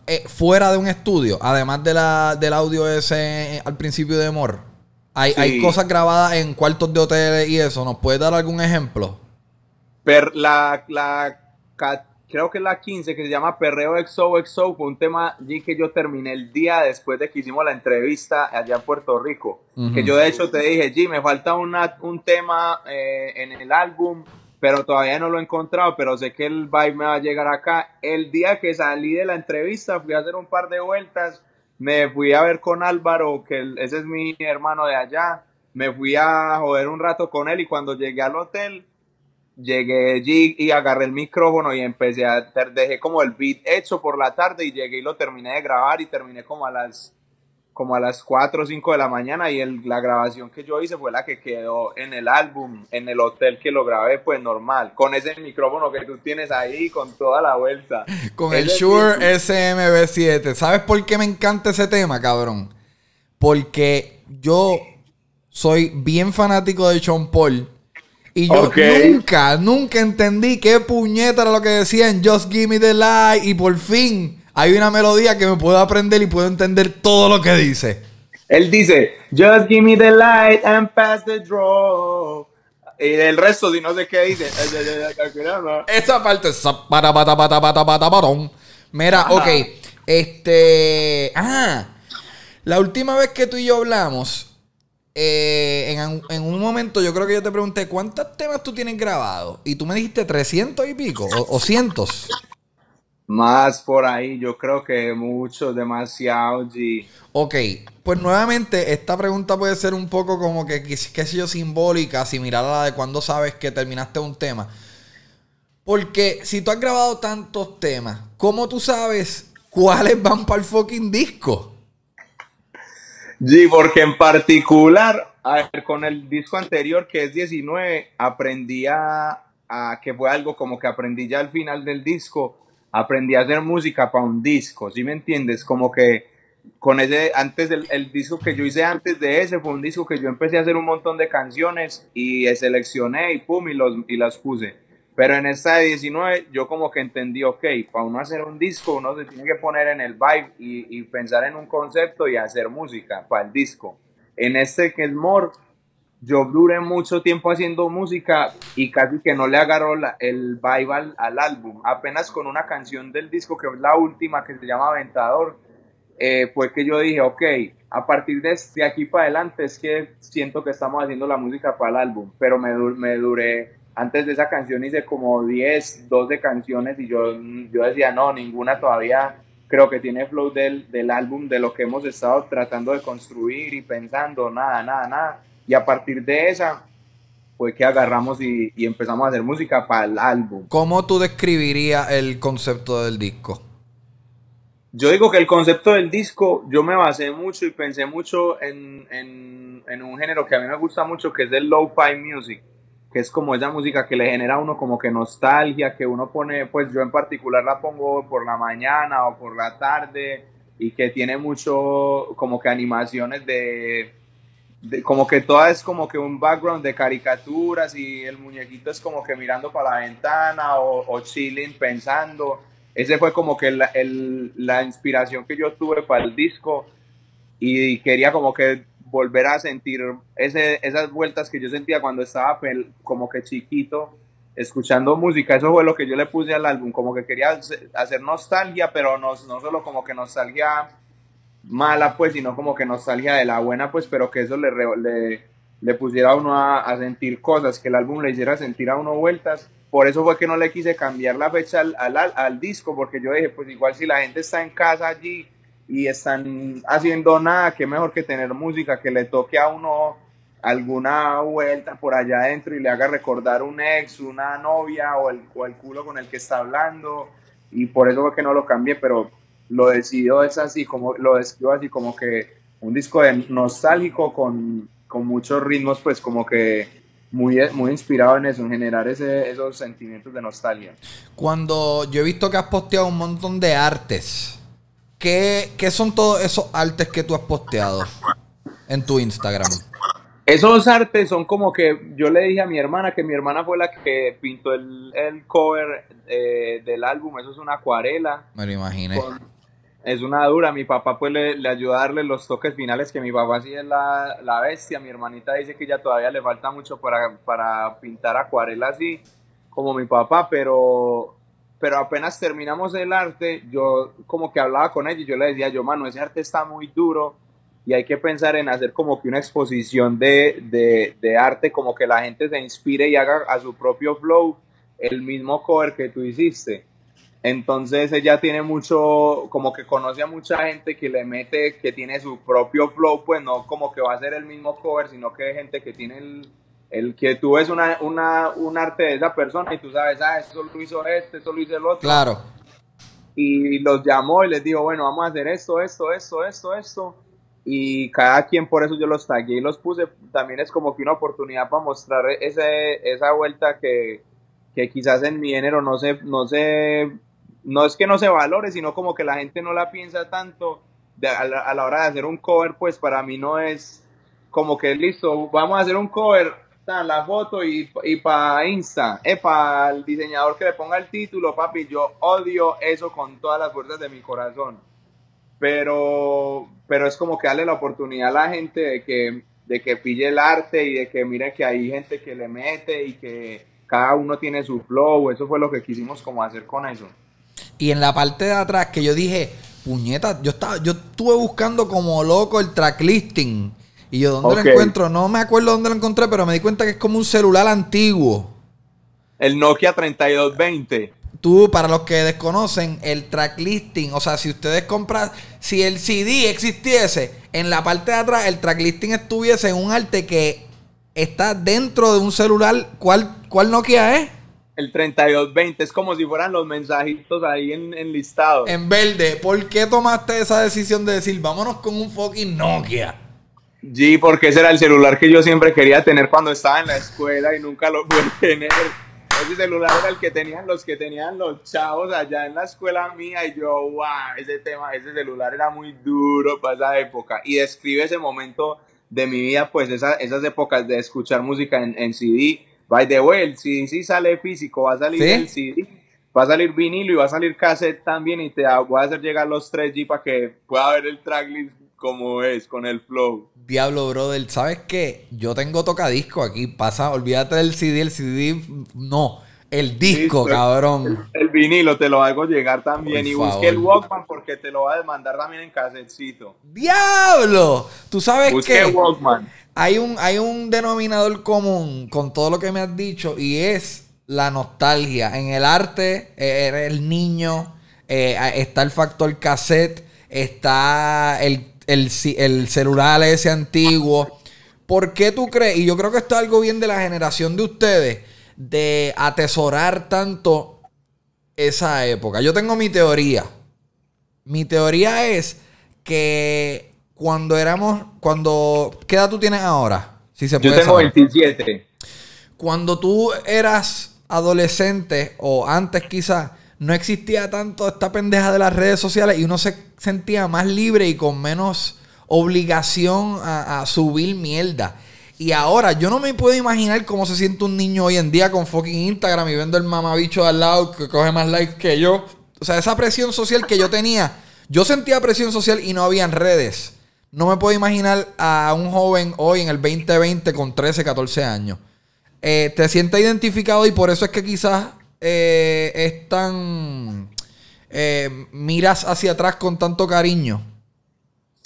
eh, fuera de un estudio, además de la, del audio ese eh, al principio de Mor. Hay, sí. hay cosas grabadas en cuartos de hoteles y eso. ¿Nos puedes dar algún ejemplo? Per, la... la creo que es la quince, que se llama Perreo equis o equis o, fue un tema allí que yo terminé el día después de que hicimos la entrevista allá en Puerto Rico. Uh-huh. Que yo de hecho te dije, G, me falta una, un tema eh, en el álbum, pero todavía no lo he encontrado, pero sé que el vibe me va a llegar acá. El día que salí de la entrevista, fui a hacer un par de vueltas, me fui a ver con Álvaro, que ese es mi hermano de allá, me fui a joder un rato con él y cuando llegué al hotel, llegué allí y agarré el micrófono y empecé a, dejé como el beat hecho por la tarde y llegué y lo terminé de grabar y terminé como a las como a las cuatro o cinco de la mañana y el, la grabación que yo hice fue la que quedó en el álbum, en el hotel que lo grabé, pues normal, con ese micrófono que tú tienes ahí, con toda la vuelta. Con el Shure S M B siete. ¿Sabes por qué me encanta ese tema, cabrón? Porque yo soy bien fanático de Sean Paul. Y yo okay. nunca, nunca entendí qué puñeta era lo que decían Just Give Me The Light. Y por fin hay una melodía que me puedo aprender y puedo entender todo lo que dice. Él dice, Just Give Me The Light and Pass The Draw. Y el resto, si no sé qué dice. Esa parte es... Mira, Ajá. ok. Este... Ah, la última vez que tú y yo hablamos... Eh, en, en un momento yo creo que yo te pregunté ¿cuántos temas tú tienes grabados? Y tú me dijiste trescientos y pico o, o cientos. Más por ahí, yo creo que mucho, demasiado. G. Ok, pues nuevamente esta pregunta puede ser un poco como que, qué sé yo, simbólica, similar a la de cuando sabes que terminaste un tema. Porque si tú has grabado tantos temas, ¿cómo tú sabes cuáles van para el fucking disco? Sí, porque en particular, a ver, con el disco anterior, que es diecinueve, aprendí a, a, que fue algo como que aprendí ya al final del disco, aprendí a hacer música para un disco, ¿sí me entiendes? Como que con ese, antes el, el disco que yo hice antes de ese, fue un disco que yo empecé a hacer un montón de canciones y seleccioné y pum, y, los, y las puse. Pero en esta de diecinueve, yo como que entendí, ok, para uno hacer un disco, uno se tiene que poner en el vibe y, y pensar en un concepto y hacer música para el disco. En este que es Mor, yo duré mucho tiempo haciendo música y casi que no le agarró la, el vibe al, al álbum. Apenas con una canción del disco, que es la última, que se llama Aventador, eh, pues que yo dije, ok, a partir de, de aquí para adelante es que siento que estamos haciendo la música para el álbum, pero me, me duré... Antes de esa canción hice como diez, doce canciones y yo, yo decía, no, ninguna todavía creo que tiene flow del, del álbum, de lo que hemos estado tratando de construir y pensando, nada, nada, nada. Y a partir de esa fue que agarramos y, y empezamos a hacer música para el álbum. ¿Cómo tú describirías el concepto del disco? Yo digo que el concepto del disco, yo me basé mucho y pensé mucho en, en, en un género que a mí me gusta mucho, que es el lo-fi music. Que es como esa música que le genera a uno como que nostalgia, que uno pone, pues yo en particular la pongo por la mañana o por la tarde y que tiene mucho como que animaciones de, de como que toda es como que un background de caricaturas y el muñequito es como que mirando para la ventana o, o chilling, pensando. Ese fue como que el, el, la inspiración que yo tuve para el disco y quería como que volver a sentir ese, esas vueltas que yo sentía cuando estaba como que chiquito, escuchando música. Eso fue lo que yo le puse al álbum, como que quería hacer nostalgia, pero no, no solo como que nostalgia mala, pues, sino como que nostalgia de la buena, pues, pero que eso le, le, le pusiera a uno a, a sentir cosas, que el álbum le hiciera sentir a uno vueltas. Por eso fue que no le quise cambiar la fecha al, al, al disco, porque yo dije, pues igual si la gente está en casa allí y están haciendo nada, qué mejor que tener música que le toque a uno alguna vuelta por allá adentro y le haga recordar un ex, una novia o el, o el culo con el que está hablando. Y por eso fue que no lo cambié, pero lo decidió es así, como lo decidió así, como que un disco de nostálgico con, con muchos ritmos, pues como que muy, muy inspirado en eso, en generar ese, esos sentimientos de nostalgia. Cuando yo he visto que has posteado un montón de artes, ¿qué, qué son todos esos artes que tú has posteado en tu Instagram? Esos artes son como que yo le dije a mi hermana, que mi hermana fue la que pintó el, el cover eh, del álbum. Eso es una acuarela. Me lo imaginé. Con, es una dura. Mi papá pues le, le ayudó a darle los toques finales, que mi papá sí es la, la bestia. Mi hermanita dice que ya todavía le falta mucho para, para pintar acuarela así como mi papá, pero, pero apenas terminamos el arte, yo como que hablaba con ella y yo le decía, yo, mano, ese arte está muy duro. Y hay que pensar en hacer como que una exposición de, de, de arte, como que la gente se inspire y haga a su propio flow el mismo cover que tú hiciste. Entonces ella tiene mucho, como que conoce a mucha gente que le mete, que tiene su propio flow, pues no como que va a ser el mismo cover, sino que hay gente que tiene el, el que tú ves una, una, un arte de esa persona y tú sabes, ah, esto lo hizo este, esto lo hizo el otro. Claro. Y los llamó y les dijo, bueno, vamos a hacer esto, esto, esto, esto, esto. Y cada quien, por eso yo los tagué y los puse. También es como que una oportunidad para mostrar ese, esa vuelta que, que quizás en mi género no se, no se, no es que no se valore, sino como que la gente no la piensa tanto de, a, la, a la hora de hacer un cover. Pues para mí no es como que listo, vamos a hacer un cover, la foto y, y para Insta, eh, para el diseñador que le ponga el título, papi, yo odio eso con todas las fuerzas de mi corazón. Pero, pero es como que darle la oportunidad a la gente de que, de que pille el arte y de que mire que hay gente que le mete y que cada uno tiene su flow. Eso fue lo que quisimos como hacer con eso. Y en la parte de atrás que yo dije, puñeta, yo estaba, yo estuve buscando como loco el track listing. Y yo, ¿dónde okay. lo encuentro? No me acuerdo dónde lo encontré, pero me di cuenta que es como un celular antiguo. El Nokia treinta y dos veinte. Tú, para los que desconocen, el track listing, o sea, si ustedes compran, si el C D existiese, en la parte de atrás el track listing estuviese en un arte que está dentro de un celular. ¿Cuál, cuál Nokia es? El treinta y dos veinte, es como si fueran los mensajitos ahí en, en listado. En verde. ¿Por qué tomaste esa decisión de decir, vámonos con un fucking Nokia? Sí, porque ese era el celular que yo siempre quería tener cuando estaba en la escuela y nunca lo pude tener. Ese celular era el que tenían los que tenían los chavos allá en la escuela mía y yo, wow, ese tema, ese celular era muy duro para esa época. Y describe ese momento de mi vida, pues esa, esas épocas de escuchar música en, en C D. By the way, el C D sí sale físico, va a salir ¿sí? el C D, va a salir vinilo y va a salir cassette también, y te voy a hacer llegar los tres G para que pueda ver el tracklist como es, con el flow. Diablo, brother, ¿sabes qué? Yo tengo tocadisco aquí, pasa, olvídate del C D, el C D, no, el disco, listo, cabrón. El, el vinilo te lo hago llegar también, por y favor. Busque el Walkman porque te lo va a demandar también en casetcito. ¡Diablo! ¿Tú sabes qué? Busque Walkman. Hay un, hay un denominador común con todo lo que me has dicho y es la nostalgia. En el arte, eres el niño, eh, está el factor cassette, está el El, el celular ese antiguo. ¿Por qué tú crees? Y yo creo que esto es algo bien de la generación de ustedes, de atesorar tanto esa época. Yo tengo mi teoría. Mi teoría es que cuando éramos, cuando... ¿Qué edad tú tienes ahora? Si se puede yo tengo saber. veintisiete. Cuando tú eras adolescente o antes quizás, no existía tanto esta pendeja de las redes sociales y uno se sentía más libre y con menos obligación a, a subir mierda. Y ahora yo no me puedo imaginar cómo se siente un niño hoy en día con fucking Instagram y viendo el mamabicho de al lado que coge más likes que yo. O sea, esa presión social que yo tenía. Yo sentía presión social y no habían redes. No me puedo imaginar a un joven hoy en el veinte veinte con trece, catorce años. Eh, te sientes identificado y por eso es que quizás... Eh, es tan eh, miras hacia atrás con tanto cariño.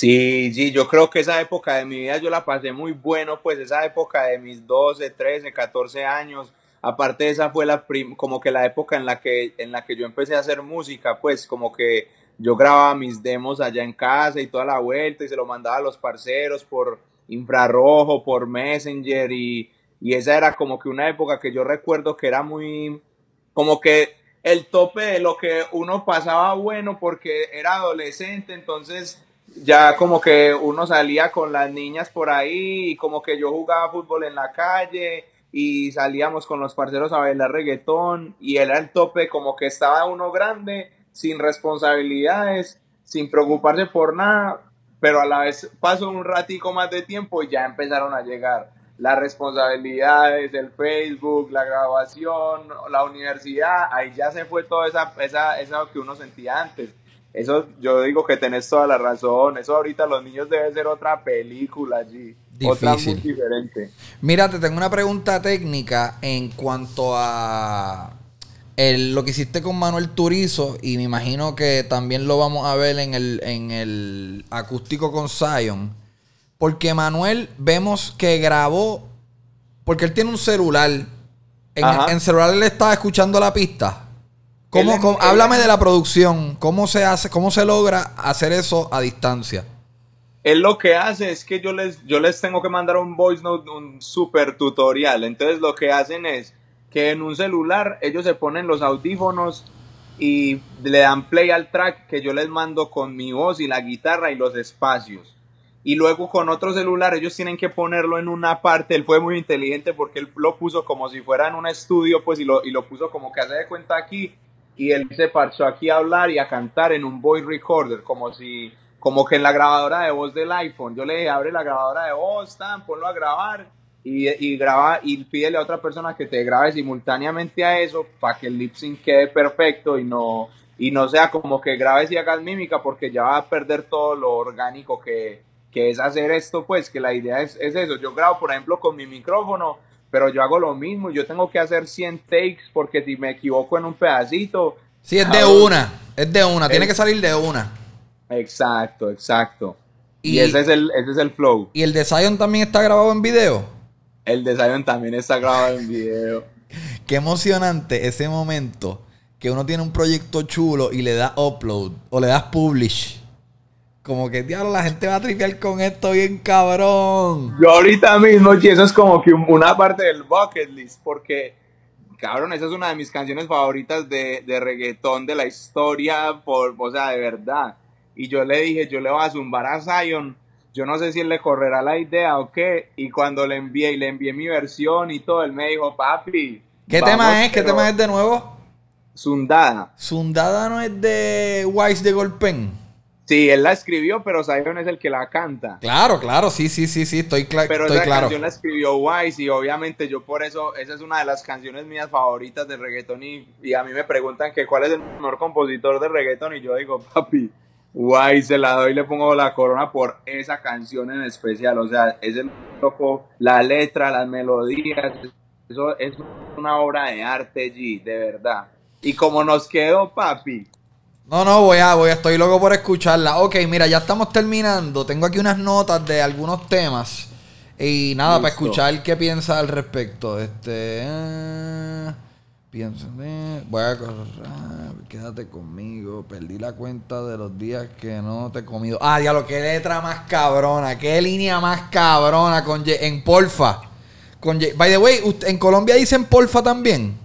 Sí, sí, yo creo que esa época de mi vida yo la pasé muy bueno, pues esa época de mis doce, trece, catorce años. Aparte esa fue la prim- como que la época en la que, en la que yo empecé a hacer música, pues como que yo grababa mis demos allá en casa y toda la vuelta y se lo mandaba a los parceros por infrarrojo, por Messenger y, y esa era como que una época que yo recuerdo que era muy, como que el tope de lo que uno pasaba bueno porque era adolescente, entonces ya como que uno salía con las niñas por ahí y como que yo jugaba fútbol en la calle y salíamos con los parceros a bailar reggaetón y era el tope, como que estaba uno grande, sin responsabilidades, sin preocuparse por nada, pero a la vez pasó un ratico más de tiempo y ya empezaron a llegar las responsabilidades, el Facebook, la graduación, la universidad, ahí ya se fue todo esa, esa, eso que uno sentía antes. Eso yo digo que tenés toda la razón, eso ahorita los niños debe ser otra película allí. Difícil. Otra muy diferente. Mira, te tengo una pregunta técnica en cuanto a el, lo que hiciste con Manuel Turizo y me imagino que también lo vamos a ver en el, en el acústico con Zion. Porque Manuel vemos que grabó, porque él tiene un celular. En el celular él estaba escuchando la pista. ¿Cómo, él, cómo, él, háblame él, de la producción. ¿Cómo se hace, cómo se logra hacer eso a distancia? Él lo que hace es que yo les, yo les tengo que mandar un voice note, un super tutorial. Entonces lo que hacen es que en un celular ellos se ponen los audífonos y le dan play al track que yo les mando con mi voz y la guitarra y los espacios. Y luego con otro celular ellos tienen que ponerlo en una parte. Él fue muy inteligente porque él lo puso como si fuera en un estudio, pues, y lo, y lo puso como que hace de cuenta aquí. Y él se parchó aquí a hablar y a cantar en un voice recorder, como si... como que en la grabadora de voz del iPhone. Yo le dije, abre la grabadora de voz, tan, ponlo a grabar y, y graba y pídele a otra persona que te grabe simultáneamente a eso para que el lip sync quede perfecto y no, y no sea como que grabes y hagas mímica porque ya va a perder todo lo orgánico que, que es hacer esto, pues, que la idea es, es eso. Yo grabo, por ejemplo, con mi micrófono, pero yo hago lo mismo. Yo tengo que hacer cien takes porque si me equivoco en un pedacito... Sí, es de una, es de una, es, tiene que salir de una. Exacto, exacto. Y, y ese es el, ese es el flow. ¿Y el de Zion también está grabado en video? El de Zion también está grabado en video. Qué emocionante ese momento que uno tiene un proyecto chulo y le das upload o le das publish. Como que, diablo, la gente va a tripear con esto bien cabrón. Yo ahorita mismo, y eso es como que una parte del bucket list, porque... Cabrón, esa es una de mis canciones favoritas de, de reggaetón de la historia, por, o sea, de verdad. Y yo le dije, yo le voy a zumbar a Zion, yo no sé si él le correrá la idea o qué. Y cuando le envié, y le envié mi versión y todo, él me dijo, papi... ¿Qué vamos, tema es? ¿Qué tema es de nuevo? Zundada. ¿Zundada no es de Wise de Golpen? Sí, él la escribió, pero Zion es el que la canta. Claro, claro, sí, sí, sí, sí, estoy, cla pero estoy claro. Pero esa canción la escribió Wise y obviamente yo por eso, esa es una de las canciones mías favoritas de reggaetón. Y, y a mí me preguntan que cuál es el mejor compositor de reggaetón y yo digo, papi... Guay, se la doy y le pongo la corona por esa canción en especial. O sea, es el loco, la letra, las melodías. Eso es una obra de arte, G, de verdad. Y como nos quedó, papi. No, no, voy a, voy a, estoy loco por escucharla. Ok, mira, ya estamos terminando. Tengo aquí unas notas de algunos temas. Y nada, listo, para escuchar qué piensa al respecto. Este. Eh... Piénsame, voy a correr, quédate conmigo, perdí la cuenta de los días que no te he comido. Ah, diablo, qué letra más cabrona, qué línea más cabrona con Ye en porfa. Con Ye By the way, usted, ¿en Colombia dicen porfa también?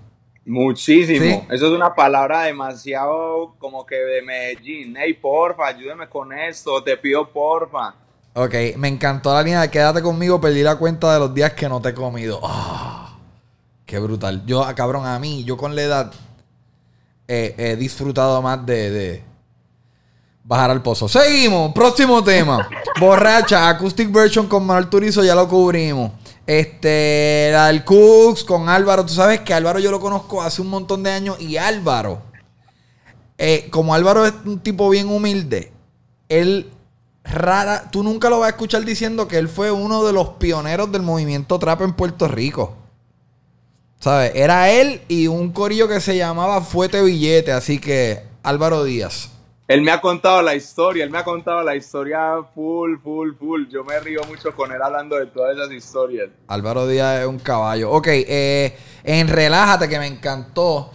Muchísimo. ¿Sí? Eso es una palabra demasiado como que de Medellín. Hey, porfa, ayúdame con esto, te pido porfa. Ok, me encantó la línea de quédate conmigo, perdí la cuenta de los días que no te he comido. Ah. Oh. Qué brutal. Yo, cabrón, a mí, yo con la edad eh, he disfrutado más de, de bajar al pozo. Seguimos. Próximo tema. Borracha, acoustic version con Manuel Turizo, ya lo cubrimos. Este, la del Cooks con Álvaro. Tú sabes que Álvaro yo lo conozco hace un montón de años y Álvaro, eh, como Álvaro es un tipo bien humilde, él rara, tú nunca lo vas a escuchar diciendo que él fue uno de los pioneros del movimiento trap en Puerto Rico. ¿Sabes? Era él y un corillo que se llamaba Fuete Billete, así que Álvaro Díaz. Él me ha contado la historia, él me ha contado la historia full, full, full. Yo me río mucho con él hablando de todas esas historias. Álvaro Díaz es un caballo. Ok, eh, en Relájate, que me encantó,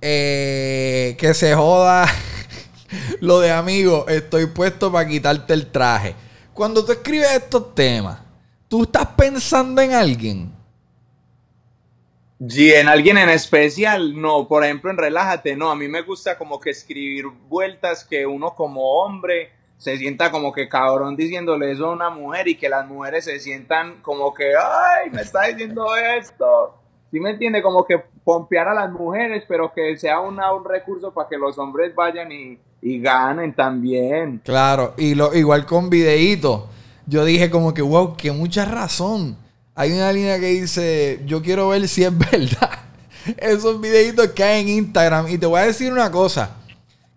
eh, que se joda lo de amigo, estoy puesto para quitarte el traje. Cuando tú escribes estos temas, ¿tú estás pensando en alguien? Sí, en alguien en especial, no. Por ejemplo, en Relájate, no. A mí me gusta como que escribir vueltas que uno como hombre se sienta como que cabrón diciéndole eso a una mujer y que las mujeres se sientan como que, ay, me está diciendo esto. ¿Sí me entiende? Como que pompear a las mujeres, pero que sea una, un recurso para que los hombres vayan y, y ganen también. Claro, y lo igual con videíto. Yo dije como que, wow, que mucha razón. Hay una línea que dice, yo quiero ver si es verdad. Esos videitos que hay en Instagram. Y te voy a decir una cosa.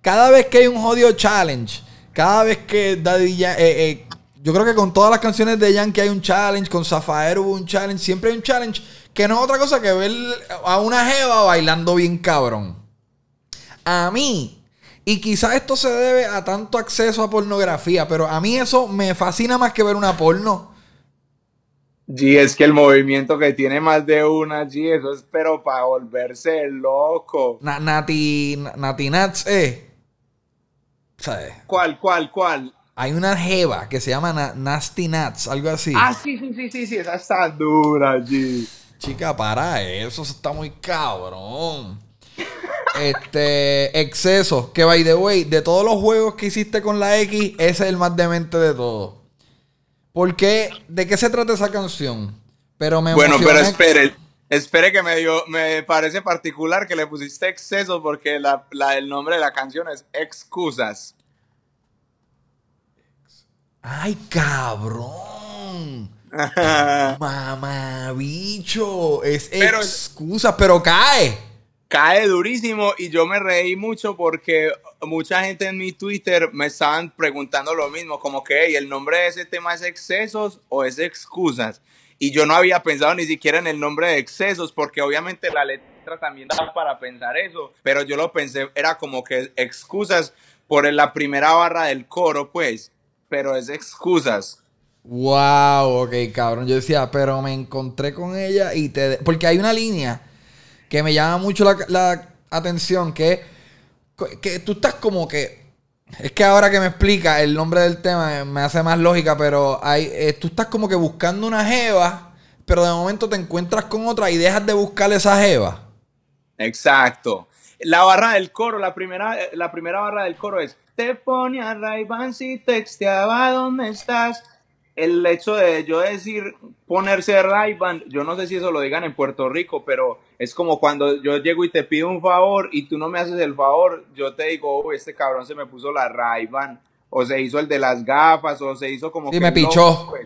Cada vez que hay un jodido challenge, cada vez que Daddy Yan... Eh, eh, yo creo que con todas las canciones de Yankee hay un challenge, con Zafaero hubo un challenge, siempre hay un challenge que no es otra cosa que ver a una jeva bailando bien cabrón. A mí, y quizás esto se debe a tanto acceso a pornografía, pero a mí eso me fascina más que ver una porno. Sí, es que el movimiento que tiene más de una, sí, eso es pero para volverse loco. Na, nati, nati Nats, eh. ¿Sabes? ¿Cuál, cuál, cuál? Hay una jeva que se llama na, Nasty Nats, algo así. Ah, sí, sí, sí, sí, sí, esa está dura, sí. Chica, para eso, eso está muy cabrón. Este, exceso, que by the way, de todos los juegos que hiciste con la X, ese es el más demente de todos. ¿Por qué? ¿De qué se trata esa canción? Pero me bueno, pero espere, espere que me dio, me parece particular que le pusiste exceso porque la, la, el nombre de la canción es Excusas. ¡Ay, cabrón! Mamabicho, es pero, Excusas, pero cae. Cae durísimo y yo me reí mucho porque mucha gente en mi Twitter me estaban preguntando lo mismo, como que hey, el nombre de ese tema es Excesos o es Excusas. Y yo no había pensado ni siquiera en el nombre de Excesos porque obviamente la letra también da para pensar eso, pero yo lo pensé, era como que Excusas por la primera barra del coro, pues, pero es Excusas. Wow, ok, cabrón. Yo decía, pero me encontré con ella y te... Porque hay una línea que me llama mucho la, la atención, que, que tú estás como que... Es que ahora que me explica el nombre del tema me hace más lógica, pero hay, eh, tú estás como que buscando una jeva, pero de momento te encuentras con otra y dejas de buscar esa jeva. Exacto. La barra del coro, la primera, la primera barra del coro es... Te pone a Ray-Ban si texteaba dónde estás... El hecho de yo decir ponerse Ray-Ban, yo no sé si eso lo digan en Puerto Rico, pero es como cuando yo llego y te pido un favor y tú no me haces el favor, yo te digo, uy, este cabrón se me puso la Ray-Ban, o se hizo el de las gafas, o se hizo como sí, que... me pichó. No, pues.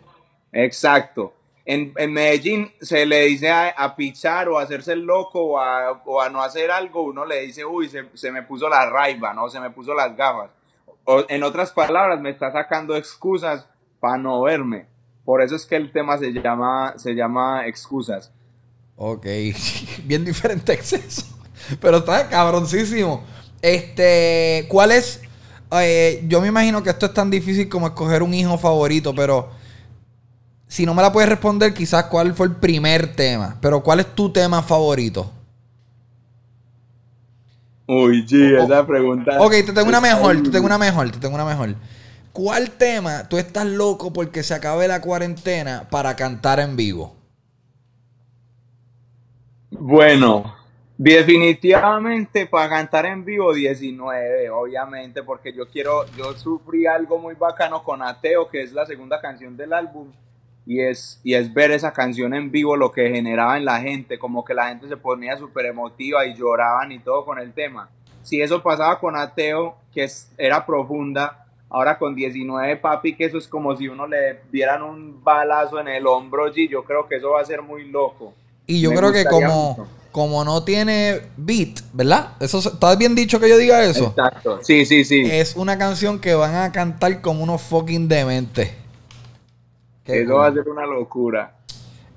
Exacto. En, en Medellín se le dice a, a pichar o a hacerse el loco o a, o a no hacer algo, uno le dice, uy, se, se me puso la Ray-Ban, o se me puso las gafas. O, en otras palabras, me está sacando excusas para no verme. Por eso es que el tema se llama, se llama Excusas. Ok. Bien diferente exceso. Pero está cabroncísimo. Este, ¿cuál es? Eh, yo me imagino que esto es tan difícil como escoger un hijo favorito, pero si no me la puedes responder, quizás cuál fue el primer tema. Pero ¿cuál es tu tema favorito? Uy, sí, oh, esa pregunta. Ok, te tengo una mejor, te tengo una mejor, te tengo una mejor. ¿Cuál tema tú estás loco porque se acabe la cuarentena para cantar en vivo? Bueno, definitivamente para cantar en vivo diecinueve, obviamente, porque yo quiero, yo sufrí algo muy bacano con Ateo, que es la segunda canción del álbum, y es, y es ver esa canción en vivo lo que generaba en la gente, como que la gente se ponía súper emotiva y lloraban y todo con el tema. Si eso pasaba con Ateo, que es, era profunda, ahora con diecinueve, papi, que eso es como si uno le dieran un balazo en el hombro, y yo creo que eso va a ser muy loco. Y yo me creo que como, como no tiene beat, ¿verdad? Eso, ¿está bien dicho que yo diga eso? Exacto, sí, sí, sí. Es una canción que van a cantar como unos fucking dementes. Qué eso cool. Va a ser una locura.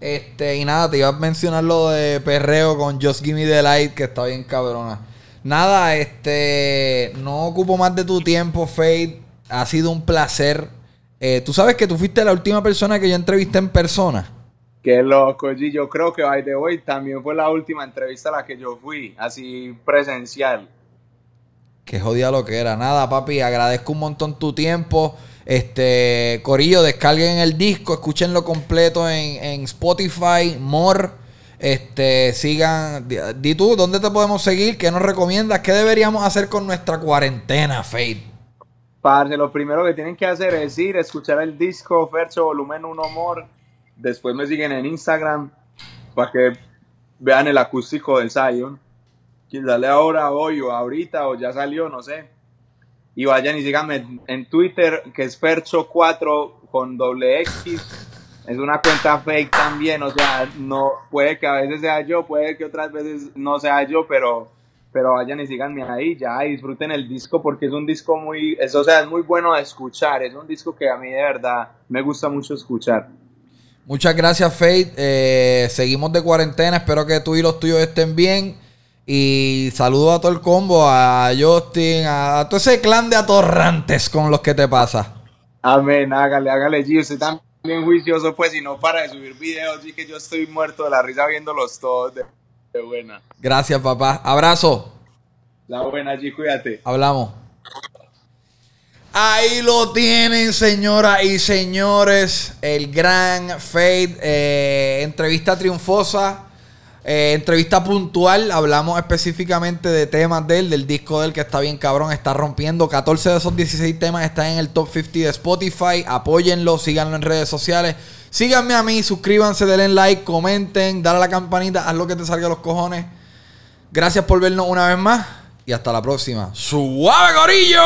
Este, y nada, te iba a mencionar lo de perreo con Just Give Me The Light, que está bien cabrona. Nada, este, no ocupo más de tu tiempo, Feid. Ha sido un placer. Eh, tú sabes que tú fuiste la última persona que yo entrevisté en persona. Qué loco, G. Yo creo que by the way también fue la última entrevista a la que yo fui, así presencial. Qué jodida lo que era. Nada, papi, agradezco un montón tu tiempo. Este, corillo, descarguen el disco, escúchenlo completo en, en Spotify, Mor. Este, sigan. Di tú, ¿dónde te podemos seguir? ¿Qué nos recomiendas? ¿Qué deberíamos hacer con nuestra cuarentena, Feid? Parce, lo primero que tienen que hacer es ir, escuchar el disco Ferxxo Volumen uno Mor. Después me siguen en Instagram para que vean el acústico de Zion. Quien sale ahora, hoy o ahorita, o ya salió, no sé. Y vayan y síganme en Twitter, que es Ferxxo cuatro con doble X. Es una cuenta fake también, o sea, no, puede que a veces sea yo, puede que otras veces no sea yo, pero, pero vayan y síganme ahí, ya, y disfruten el disco, porque es un disco muy, es, o sea, es muy bueno de escuchar, es un disco que a mí de verdad me gusta mucho escuchar. Muchas gracias, Feid, eh, seguimos de cuarentena, espero que tú y los tuyos estén bien, y saludo a todo el combo, a Justin, a, a todo ese clan de atorrantes con los que te pasa. Amén, hágale, hágale, G, usted también. Bien juicioso, pues, y no para de subir videos, así que yo estoy muerto de la risa viéndolos todos de, de buena. Gracias, papá. Abrazo. La buena, G, cuídate. Hablamos. Ahí lo tienen, señoras y señores, el gran Feid, eh, entrevista triunfosa, eh, entrevista puntual. Hablamos específicamente de temas de él, del disco de él que está bien cabrón, está rompiendo. catorce de esos dieciséis temas están en el top cincuenta de Spotify. Apóyenlo, síganlo en redes sociales. Síganme a mí, suscríbanse, denle like, comenten, dale a la campanita, haz lo que te salga a los cojones. Gracias por vernos una vez más y hasta la próxima. ¡Suave, gorillo!